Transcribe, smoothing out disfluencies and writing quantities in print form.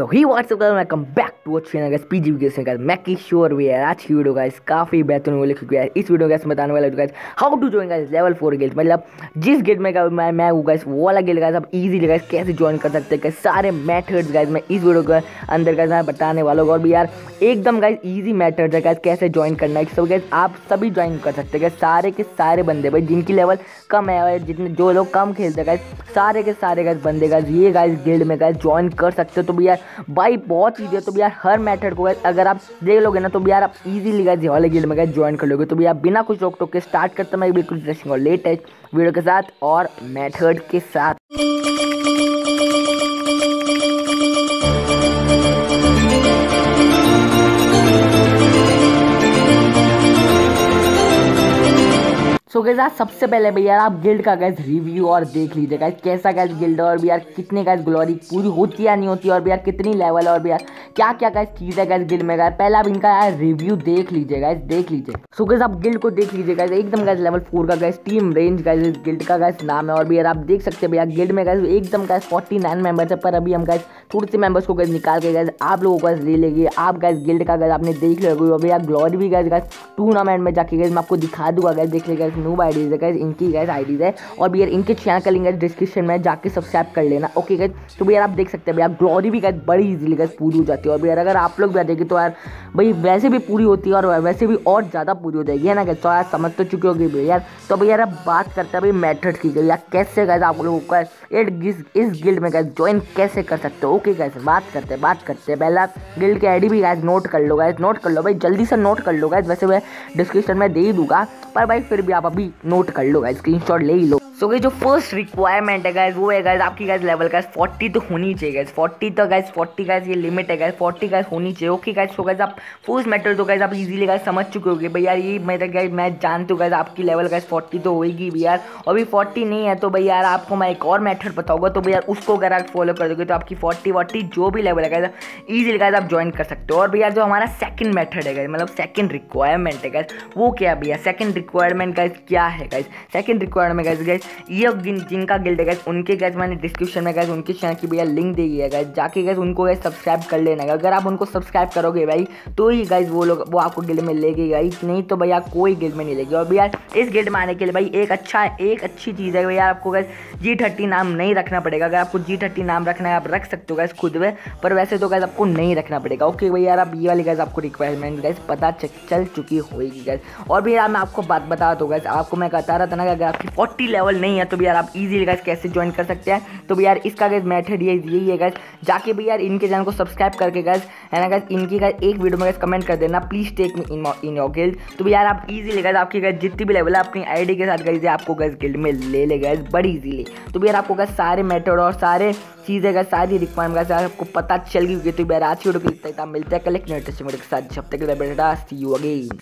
तो hi what's up guys, welcome back to our channel guys PG games guys. मैं Kishore we है। आज की वीडियो गाइस काफ़ी बेहतर होने वाली क्योंकि यार इस वीडियो गाइस बताने वाला हूं guys how to join guys level 4 guild, मतलब जिस गिल्ड में मैं हूं गाइस वो वाला गिल्ड गाइस आप इजीली गाइस कैसे ज्वाइन कर सकते हैं, सारे मेथड्स गाइस मैं इस वीडियो के अंदर गाइस मैं बताने वाला हूं। और भी यार एकदम गाइस ईजी मेथड है गाइस कैसे ज्वाइन करना है। सब गाइस आप सभी ज्वाइन कर सकते हैं, सारे के सारे बंदे भाई जिनकी लेवल कम है, जितने जो लोग कम खेलते हैं गाइस सारे के सारे गाइस बंदे गाइस ये गाइस गिल्ड में गाइस ज्वाइन कर सकते हो। तो भी यार भाई बहुत चीज़ है, तो भी यार हर मेथड को गाइस अगर आप देख लोगे ना तो भी यार आप इजीली गाइस वाले गिल्ड में गाइस ज्वाइन कर लोगे। तो भी यार बिना कुछ रोक टोक के स्टार्ट करता मैं बिल्कुल इंटरेस्टिंग और लेटेस्ट वीडियो के साथ और मेथड के साथ। सो गाइस आज सबसे पहले भैया आप गिल्ड का गाइस रिव्यू और देख लीजिए गाइस कैसा गाइस गिल्ड है और भी यार कितने गाइस ग्लोरी पूरी होती या नहीं होती और भी यार कितनी लेवल है और भी यार क्या क्या गाइस चीज़ है गाइस गिल्ड में। गाइस पहले आप इनका यार रिव्यू देख लीजिए गाइस, देख लीजिए। सो गाइस आप गिल्ड को देख लीजिए गाइस, एकदम गाइस लेवल 4 का गाइस टीम रेंज गाइस इस गिल्ड का गाइस नाम है। और भी यार आप देख सकते हैं भैया गिल्ड में गाइस एकदम गाइस 49 मेंबर्स है, पर अभी हम गाइस थोड़े से मेंबर्स को गाइस निकाल के गाइस आप लोगों को गाइस ले लेंगे। आप गाइस गिल्ड का गाइस आपने देख लोगे, और भैया ग्लोरी भी गाइस टूर्नामेंट में जाके गाइस मैं आपको दिखा दूंगा गाइस, देख लेगा नूब आईडीज है गाइस, इनकी गाइस आईडीज है। और भी यार इनके चैनल का लिंक है डिस्क्रिप्शन में, जाके सब्सक्राइब कर लेना ओके गाइस। तो भी यार आप देख सकते हैं भैया ग्लोरी भी गाइस बड़ी इजीली गाइस पूरी हो जाती है। और भी यार अगर आप लोग भी देखें तो यार भाई वैसे भी पूरी होती है और वैसे भी और ज़्यादा पूरी हो जाएगी, है ना गाइस। तो यार समझ तो चुके होगी भैया यार। तो भैया यार अब बात करते हैं भाई मेथड की यार कैसे गाइस आप लोगों का इस गिल्ड में गाइस ज्वाइन कैसे कर सकते हो ओके गाइस। बात करते हैं पहला गिल्ड की आईडी भी गाइस नोट कर लो भाई, जल्दी से नोट कर लो गाइस। वैसे मैं डिस्क्रिप्शन में दे ही दूंगा पर भाई फिर भी आप अभी नोट कर लो गाइस, स्क्रीनशॉट ले ही लो। सो गाइस जो फर्स्ट रिक्वायरमेंट है गाइस वो है गाइस आपकी गाइस लेवल गाइस 40 तो होनी चाहिए गाइस, 40 तो गाइस 40 गाइस ये लिमिट है गाइस, 40 गाइस होनी चाहिए ओके गाइस। सो गाइस आप फर्स्ट मेथड तो गाइस आप इजीली गाइस समझ चुके होगे भैया, ये मेथड गाइस मैं जानता हूँ गाइस आपकी लेवल गाइस 40 तो होगी भैया। अभी 40 नहीं है तो भैया यार आपको मैं एक और मेथड बताऊंगा, तो भैया उसको अगर आप फॉलो कर दोगे तो आपकी 40 जो भी लेवल है गाइस ईजिली गाइस आप ज्वाइन कर सकते हो। और भैया जो हमारा सेकंड मेथड है गाइस, मतलब सेकंड रिक्वायरमेंट है गाइस वो क्या भैया, सेकंड रिक्वायरमेंट गाइस क्या है गाइस। सेकंड रिक्वायरमेंट गाइस ये जिनका गिल्ड है गाइस उनके गाइस मैंने डिस्क्रिप्शन में गाइस उनके चैनल की भैया लिंक दी है गाइस, जाके गाइस उनको गाइस सब्सक्राइब कर लेना। अगर आप उनको सब्सक्राइब करोगे भाई तो ही गाइस वो आपको गिल्ड में लेगी गाइस, नहीं तो भैया कोई गिल्ड में नहीं लेगी। और भैया इस गिल्ड में आने के लिए भाई एक अच्छी चीज़ है भैया, आपको गाइस G30 नाम नहीं रखना पड़ेगा। अगर आपको G30 नाम रखना है आप रख सकते हो गाइस खुद में, पर वैसे तो गाइस आपको नहीं रखना पड़ेगा ओके भैया। आप ये वाली गाइस आपको रिक्वायरमेंट गाइस पता चल चुकी होगी गाइस। और भैया मैं आपको बात बता दूँ गाइस, आपको मैं बता रहा था ना अगर आपकी 40 लेवल नहीं है तो भी यार आप इजीली गाइस कैसे ज्वाइन कर सकते हैं। तो भी यार इसका गाइस मेथड यही है गाइस, जाके भी यार इनके चैनल को सब्सक्राइब करके गाइस, है ना गाइस, इनकी गाइस एक वीडियो में गाइस कमेंट कर देना please take me in your guild. तो भी यार आप इजीली गाइस आपकी गाइस जितनी भी लेवल है अपनी आईडी के साथ गाइस आपको गाइस गिल्ड में ले ले गाइस बड़ी इजीली। तो भी यार आपको गाइस सारे मेथड और सारे चीज़ें गाइस सारी रिक्वायरमेंट गाइस आपको पता चल गई होगी। तो भी यार आज वीडियो के लिए इतना मिलता है कल एक नए इंटरेस्टिंग वीडियो के साथ, जब तक के लिए सी यू अगेन।